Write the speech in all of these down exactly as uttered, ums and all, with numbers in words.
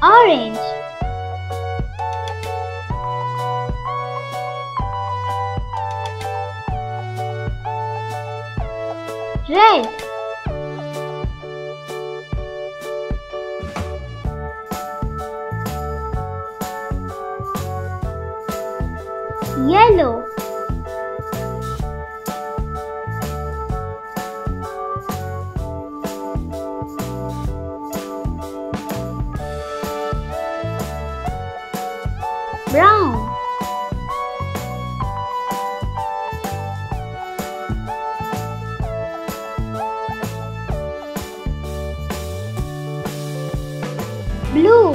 orange, red, yellow, brown, blue,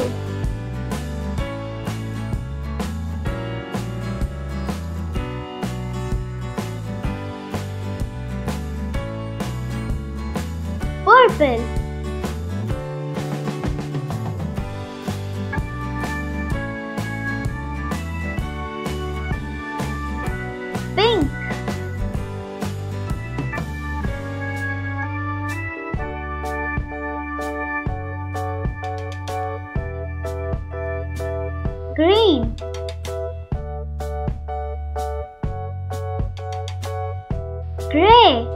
purple, pink, green, gray,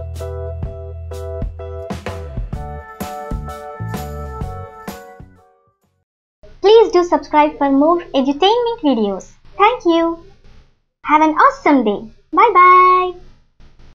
Please do subscribe for more edutainment videos. Thank you. Have an awesome day. Bye bye.